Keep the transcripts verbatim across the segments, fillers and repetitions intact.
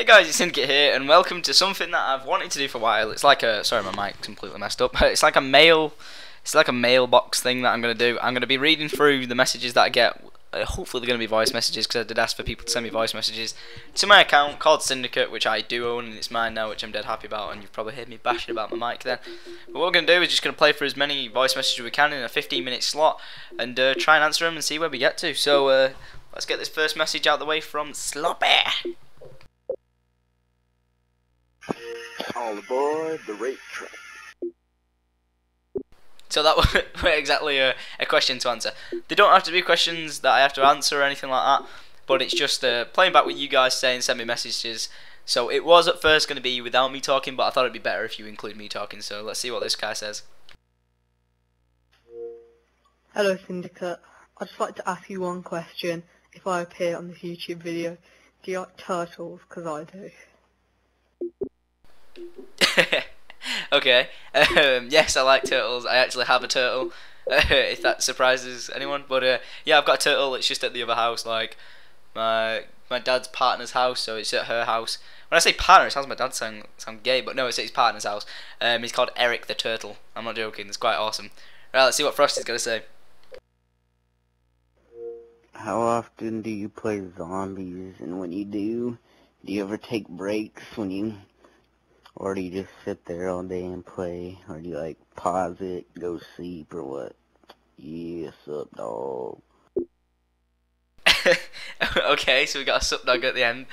Hey guys, it's Syndicate here, and welcome to something that I've wanted to do for a while. It's like a, sorry, my mic completely messed up. It's like a mail, it's like a mailbox thing that I'm gonna do. I'm gonna be reading through the messages that I get. Uh, hopefully they're gonna be voice messages because I did ask for people to send me voice messages to my account called Syndicate, which I do own and it's mine now, which I'm dead happy about. And you've probably heard me bashing about my mic then. But what we're gonna do is just gonna play for as many voice messages as we can in a fifteen minute slot and uh, try and answer them and see where we get to. So uh, let's get this first message out of the way from Sloppy. All aboard the rape train. So that was exactly a, a question to answer. They don't have to be questions that I have to answer or anything like that, but it's just uh, playing back with you guys saying send me messages. So it was at first going to be without me talking, but I thought it'd be better if you include me talking. So let's see what this guy says. Hello Syndicate, I'd just like to ask you one question. If I appear on this YouTube video, do you like turtles? Because I do. Okay, um, yes, I like turtles. I actually have a turtle, uh, if that surprises anyone. But uh, yeah, I've got a turtle. It's just at the other house, like my my dad's partner's house, so it's at her house. When I say partner, it sounds like my dad sound, sound gay, but no, it's at his partner's house. Um, he's called Eric the Turtle. I'm not joking, it's quite awesome. Right, let's see what Frosty's going to say. How often do you play zombies, and when you do, do you ever take breaks when you... Or do you just sit there all day and play? Or do you like pause it, go sleep, or what? Yeah, sup dog. Okay, so we got a sup dog at the end.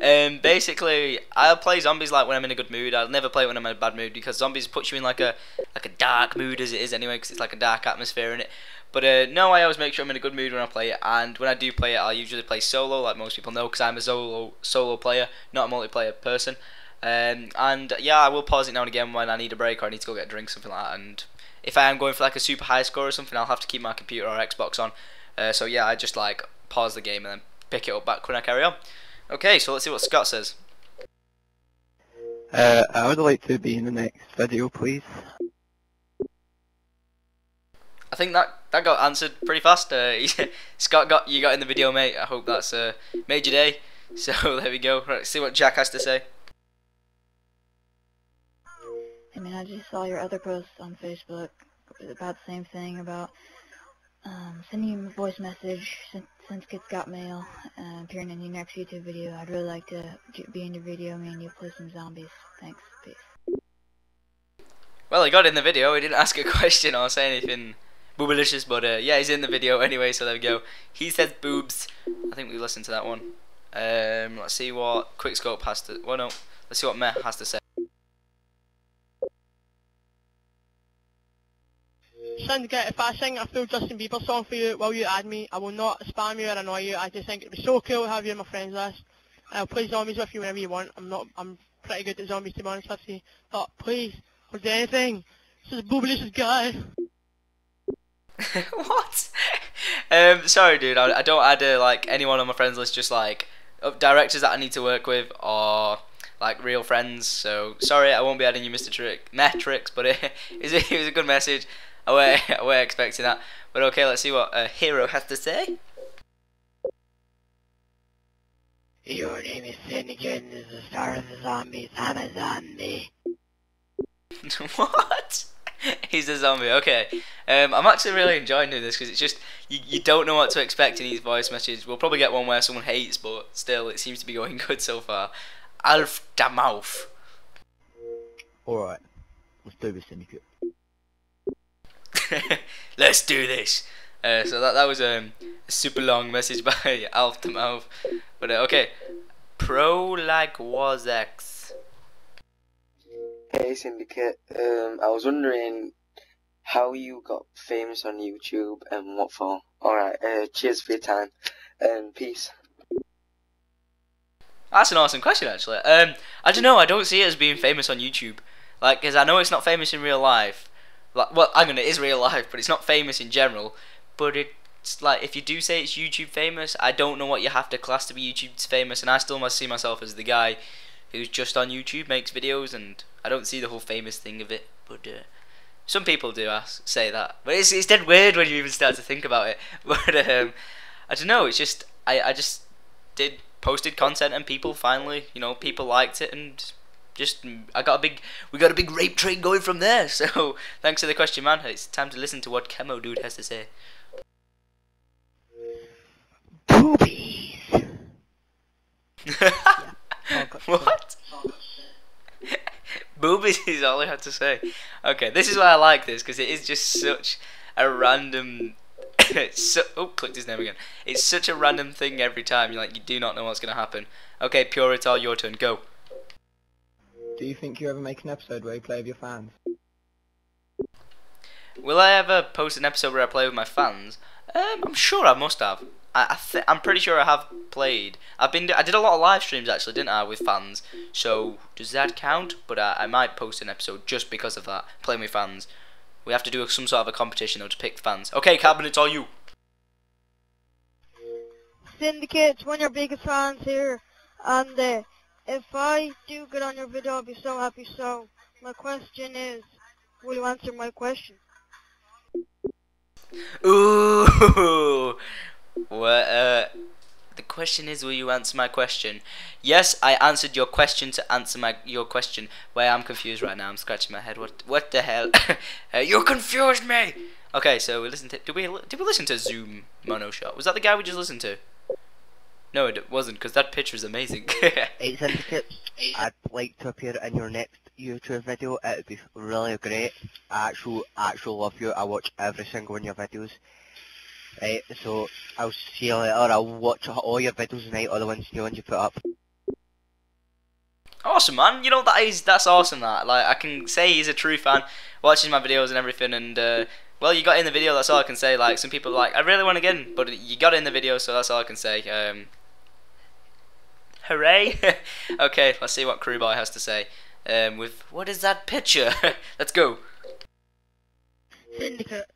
Um, basically, I'll play zombies like when I'm in a good mood. I'll never play when I'm in a bad mood because zombies put you in like a like a dark mood as it is anyway, because it's like a dark atmosphere in it. But uh, no, I always make sure I'm in a good mood when I play it, and when I do play it, I'll usually play solo, like most people know, because I'm a solo solo player, not a multiplayer person. Um, and yeah, I will pause it now and again when I need a break or I need to go get a drink, something like that. And if I am going for like a super high score or something, I'll have to keep my computer or Xbox on. Uh, so yeah, I just like pause the game and then pick it up back when I carry on. Okay, so let's see what Scott says. Uh, I would like to be in the next video, please. I think that that got answered pretty fast. Uh, Scott, got you got in the video, mate. I hope that's uh, made your day. So there we go. Right, let's see what Jack has to say. I mean, I just saw your other post on Facebook about the same thing, about um, sending you a voice message since, since kids got mail, uh, appearing in your next YouTube video. I'd really like to be in your video, me and you play some zombies. Thanks, peace. Well, he got in the video, he didn't ask a question or say anything boobalicious, but uh, yeah, he's in the video anyway, so there we go. He says boobs. I think we listened to that one. Um, let's see what Quickscope has to, well no, let's see what Meh has to say. Syndicate, if I sing a full Justin Bieber song for you, will you add me? I will not spam you or annoy you. I just think it'd be so cool to have you on my friends list. I'll play zombies with you whenever you want. I'm not, I'm pretty good at zombies to be honest with you. But please, I'll do anything. This is a boobalicious guy. What? um, sorry, dude. I, I don't add uh, like anyone on my friends list. Just like directors that I need to work with or like real friends. So sorry, I won't be adding you, Mister Trick, Meh Tricks. But it, it was a good message. I weren't, I weren't expecting that, but okay, let's see what a hero has to say. Your name is Finnegan, is the star of the zombies, I'm a zombie. What? He's a zombie, okay. Um, I'm actually really enjoying doing this because it's just, you, you don't know what to expect in these voice messages. We'll probably get one where someone hates, but still, it seems to be going good so far. Alf da mouth. Alright, let's do this, Syndicate. Let's do this. Uh, so that that was um, a super long message by Alf da mouth. But uh, okay, Pro like WazX. Hey Syndicate, um, I was wondering how you got famous on YouTube and what for. All right, uh, cheers for your time and peace. That's an awesome question, actually. Um, I don't know. I don't see it as being famous on YouTube, like, cause I know it's not famous in real life. Like, well, I mean, it is real life, but it's not famous in general. But it's like, if you do say it's YouTube famous, I don't know what you have to class to be YouTube famous, and I still must see myself as the guy who's just on YouTube, makes videos, and I don't see the whole famous thing of it. But uh, some people do ask, say that. But it's it's dead weird when you even start to think about it. But um, I don't know. It's just I I just did posted content and people finally, you know, people liked it, and just I got a big, we got a big rape train going from there. So thanks for the question, man. It's time to listen to what Chemo Dude has to say. Boobies. What? Boobies is all I had to say. Okay, this is why I like this, because it is just such a random. so, oh, clicked his name again. It's such a random thing every time. You're like, you do not know what's gonna happen. Okay, Pure, it's all your turn. Go. Do you think you ever make an episode where you play with your fans? Will I ever post an episode where I play with my fans? Um, I'm sure I must have. I, I th I'm pretty sure I have played. I've been. I did a lot of live streams actually, didn't I, with fans? So does that count? But I, I might post an episode just because of that. Playing with fans. We have to do some sort of a competition though to pick fans. Okay, Carbon, it's all you. Syndicates, one of your biggest fans here, and uh, if I do get on your video, I'll be so happy. So my question is, will you answer my question? Ooh. Well, uh, the question is, will you answer my question? Yes, I answered your question to answer my your question. Well, I'm confused right now. I'm scratching my head. What what the hell? uh, you confused me. Okay, so we listened to. Did we did we listen to Zoom Mono Shot? Was that the guy we just listened to? No, it wasn't, because that picture is amazing. Hey, Syndicate, I'd like to appear in your next YouTube video. It'd be really great. I actually, actually love you. I watch every single one of your videos. Right, so I'll see you later. I'll watch all your videos tonight, all the ones new ones you put up. Awesome, man. You know, that is, that's awesome, that. Like, I can say he's a true fan, watches my videos and everything, and, uh, well, you got in the video, that's all I can say. Like, some people are like, I really want to get in, but you got in the video, so that's all I can say. Um, hooray. Okay, let's see what Krubai has to say. Um, with, what is that picture? Let's go. Syndicate,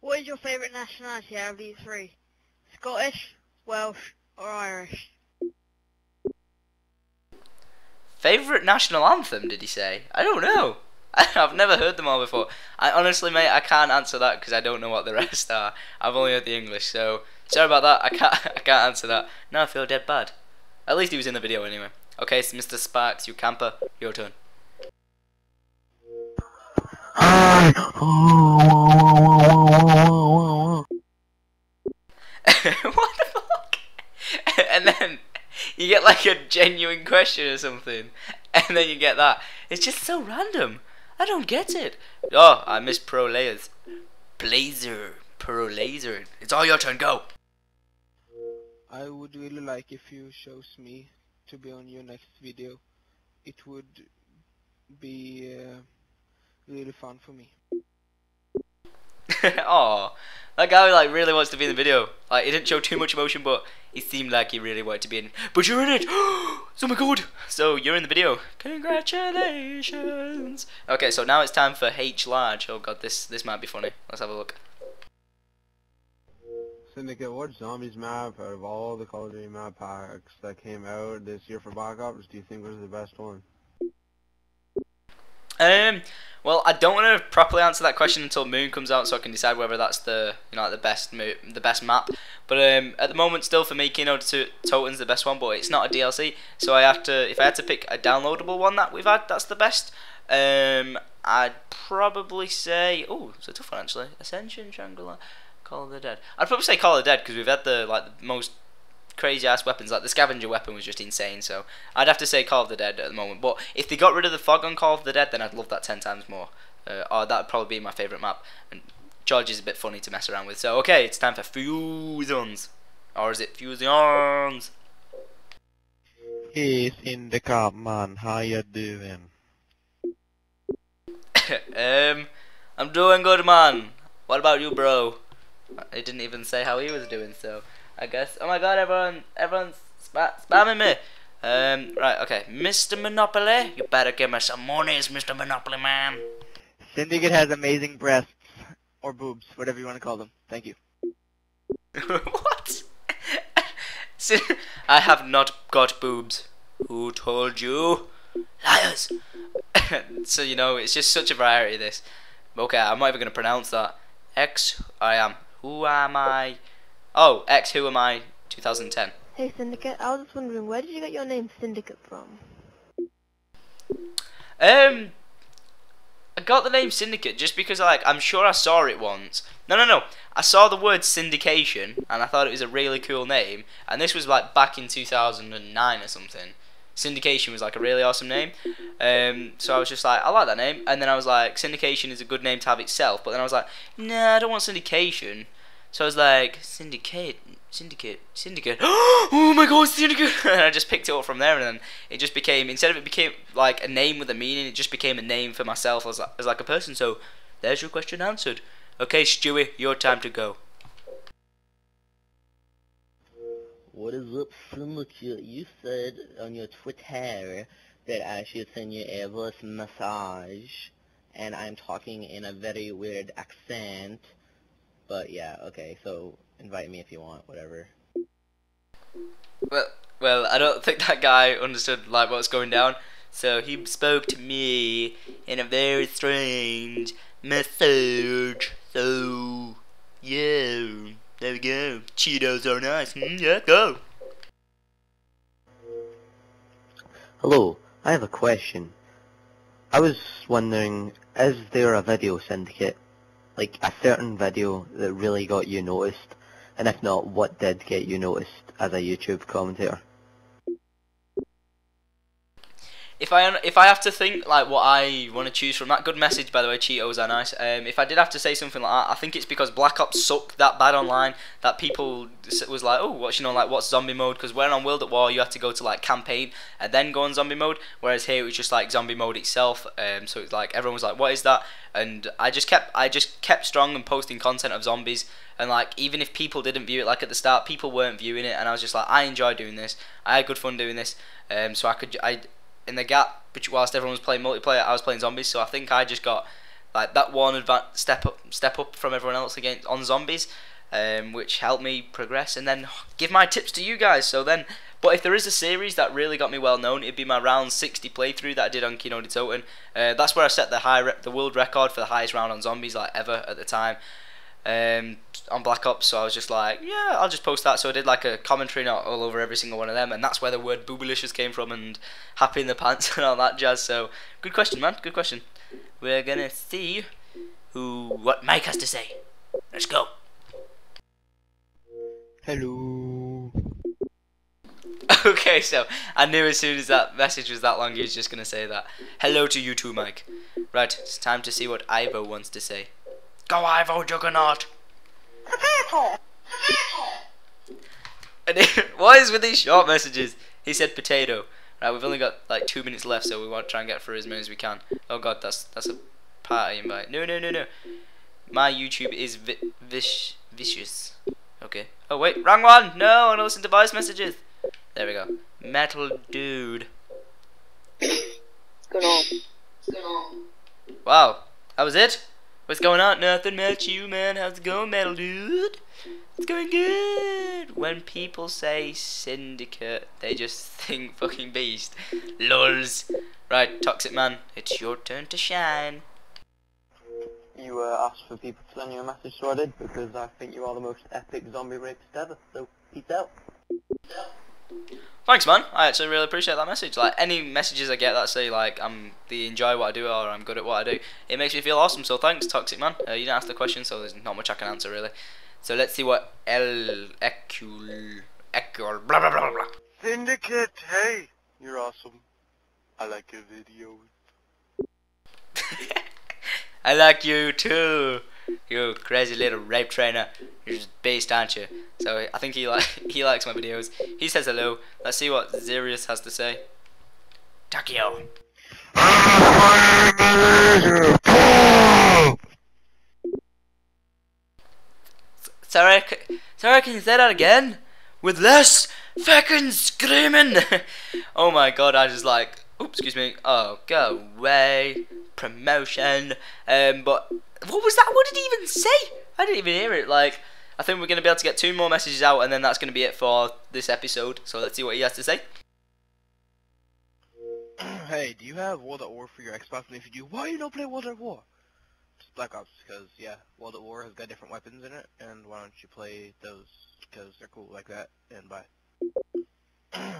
what is your favourite nationality out of these three? Scottish, Welsh, or Irish? Favourite national anthem, did he say? I don't know. I've never heard them all before. I honestly, mate, I can't answer that because I don't know what the rest are. I've only heard the English, so sorry about that. I can't, I can't answer that. No, I feel dead bad. At least he was in the video anyway. Okay, so Mister Sparks, you camper, your turn. What the fuck? And then you get like a genuine question or something, and then you get that. It's just so random. I don't get it. Oh, I miss Pro Layers. Blazer, Pro Laser. It's all your turn. Go. I would really like if you chose me to be on your next video. It would be uh, really fun for me. Oh, that guy like really wants to be in the video. Like, he didn't show too much emotion, but he seemed like he really wanted to be in. But you're in it! Oh my god! So you're in the video. Congratulations. Okay, so now it's time for H large. Oh god, this this might be funny. Let's have a look. Syndicate, what zombies map out of all the Call of Duty map packs that came out this year for Black Ops do you think was the best one? Um, well, I don't want to properly answer that question until Moon comes out, so I can decide whether that's the, you know, like the best mo the best map. But um, at the moment, still for me, Kino der Toten's the best one, but it's not a D L C, so I have to. If I had to pick a downloadable one that we've had, that's the best. Um, I'd probably say, oh, it's a tough one actually. Ascension, Shangri-La, Call of the Dead. I'd probably say Call of the Dead because we've had the like the most crazy ass weapons, like the scavenger weapon was just insane, so I'd have to say Call of the Dead at the moment. But if they got rid of the fog on Call of the Dead, then I'd love that ten times more. Uh, or that'd probably be my favourite map. And George is a bit funny to mess around with. So okay, it's time for FUSIONS. Or is it FUSIONS? He's in the car, man. How you doing? um, I'm doing good, man. What about you, bro? It didn't even say how he was doing, so I guess. Oh my god, everyone, everyone's spa spamming me. Um, right, okay. Mister Monopoly, you better give me some monies, Mister Monopoly man. Syndicate has amazing breasts. Or boobs, whatever you want to call them. Thank you. What? I have not got boobs. Who told you? Liars! So, you know, it's just such a variety, this. Okay, I'm not even going to pronounce that. X, I am. Who am I? Oh, X, who am I? two thousand ten. Hey Syndicate, I was just wondering, where did you get your name Syndicate from? Um, I got the name Syndicate just because, like, I'm sure I saw it once. No, no, no. I saw the word syndication, and I thought it was a really cool name. And this was like back in two thousand nine or something. Syndication was like a really awesome name. Um, so I was just like, I like that name. And then I was like, syndication is a good name to have itself. But then I was like, nah, I don't want syndication. So I was like, syndicate, syndicate, syndicate. Oh my god, syndicate! And I just picked it up from there, and then it just became, instead of it became like a name with a meaning, it just became a name for myself as like, as like a person. So there's your question answered. Okay, Stewie, your time to go. What is up, Syndicate? You said on your Twitter that I should send you a voice massage, and I'm talking in a very weird accent. But yeah, okay, so invite me if you want, whatever. Well, well, I don't think that guy understood like what's going down, so he spoke to me in a very strange message. So yeah, there we go. Cheetos are nice. Mm, yeah, go. Hello, I have a question. I was wondering, is there a video Syndicate? Like a certain video that really got you noticed, and if not, what did get you noticed as a YouTube commentator? If I if I have to think like what I want to choose from that, good message by the way, Cheetos are nice. Um, if I did have to say something like that, I think it's because Black Ops sucked that bad online that people was like, oh, what's you know like what's zombie mode? Because when on World at War you had to go to like campaign and then go on zombie mode, whereas here it was just like zombie mode itself. Um, so it's like everyone was like, what is that? And I just kept I just kept strong and posting content of zombies. And like even if people didn't view it, like at the start people weren't viewing it, and I was just like, I enjoy doing this. I had good fun doing this. Um, so I could I. In the gap, which whilst everyone was playing multiplayer, I was playing zombies. So I think I just got like that one advanced step up, step up from everyone else against on zombies, um, which helped me progress and then give my tips to you guys. So then, but if there is a series that really got me well known, it'd be my round sixty playthrough that I did on Kino der Toten. Uh, that's where I set the high, the world record for the highest round on zombies like ever at the time. Um, on Black Ops, so I was just like, yeah, I'll just post that. So I did like a commentary all, all over every single one of them, and that's where the word boobalicious came from, and happy in the pants and all that jazz. So good question, man, good question. We're gonna see who what Mike has to say. Let's go. Hello. Okay, so I knew as soon as that message was that long, he was just gonna say that. Hello to you too, Mike. Right, it's time to see what Ivo wants to say. Go Ivo Juggernaut! Potato! Potato! And it, what is with these short messages? He said potato. Right, we've only got like two minutes left, so we want to try and get through as many as we can. Oh god, that's that's a party invite. No, no, no, no. My YouTube is vi vish vicious. Okay. Oh wait, wrong one! No, I want to listen to voice messages. There we go. Metal Dude. Good on. Good on. Wow, that was it? What's going on? Nothing much, you man. How's it going, Metal Dude? It's going good. When people say Syndicate, they just think fucking beast. Lulz. Right, Toxic Man, it's your turn to shine. You uh, asked for people to send you a message, so I did, because I think you are the most epic zombie rapist ever, so peace out. Thanks, man. I actually really appreciate that message. Like any messages I get that say like I'm the enjoy what I do or I'm good at what I do, it makes me feel awesome. So thanks, Toxic Man. Uh, you didn't ask the question, so there's not much I can answer really. So let's see what L. Ecul, Ecul, blah blah blah blah. Syndicate, hey, you're awesome. I like your videos. I like you too. You crazy little rape trainer. You're just based, aren't you? So I think he like he likes my videos. He says hello. Let's see what Zerius has to say. Takio. Sorry, sorry. Can you say that again? With less fucking screaming. Oh my god! I just like. Oops, excuse me. Oh, go away. Promotion. Um, but. What was that? What did he even say? I didn't even hear it. Like, I think we're going to be able to get two more messages out, and then that's going to be it for this episode. So let's see what he has to say. Hey, do you have World at War for your Xbox? And if you do, why you don't play World at War? Just Black Ops, because, yeah, World at War has got different weapons in it, and why don't you play those, because they're cool like that, and bye.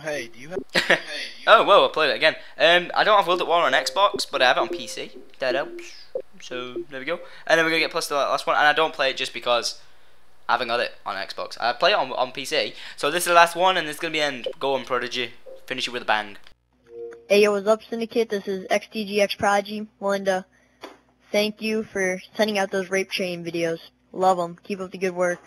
Hey, do you have... hey, you oh, whoa, I played it again. Um, I don't have World at War on Xbox, but I have it on P C. That helps. So, there we go. And then we're going to get plus to that last one. And I don't play it just because I haven't got it on Xbox. I play it on, on P C. So this is the last one, and this is going to be end. Go on, Prodigy. Finish it with a bang. Hey, yo, what's up, Syndicate? This is X T G X Prodigy. Melinda, thank you for sending out those rape chain videos. Love them. Keep up the good work.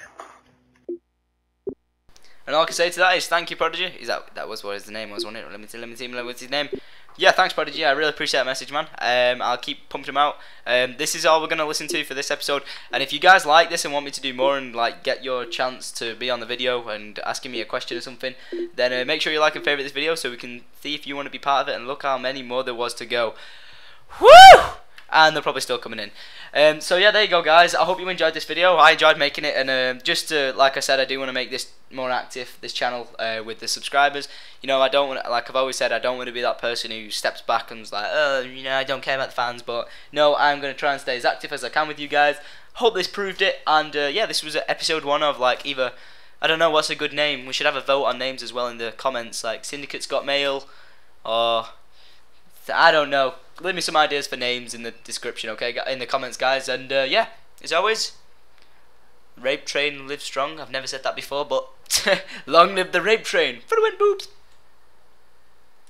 And all I can say to that is thank you, Prodigy. Is that that was what his name was, wasn't it? Let me see, let me see, let me see his name. Yeah, thanks, Prodigy. I really appreciate that message, man. Um, I'll keep pumping them out. Um, this is all we're gonna listen to for this episode. And if you guys like this and want me to do more and like get your chance to be on the video and asking me a question or something, then uh, make sure you like and favorite this video so we can see if you want to be part of it. And look how many more there was to go. Woo! And they're probably still coming in. Um, so yeah, there you go, guys. I hope you enjoyed this video. I enjoyed making it, and um, just to, like I said, I do want to make this more active, this channel, uh, with the subscribers. You know, I don't want, like I've always said, I don't want to be that person who steps back and's like, oh, you know, I don't care about the fans. But no, I'm gonna try and stay as active as I can with you guys. Hope this proved it, and uh, yeah, this was episode one of like either, I don't know what's a good name. We should have a vote on names as well in the comments, like Syndicate's Got Mail, or I don't know. Leave me some ideas for names in the description, okay? In the comments, guys. And uh, yeah, as always, rape train live strong. I've never said that before, but long live the rape train. For the win, boobs.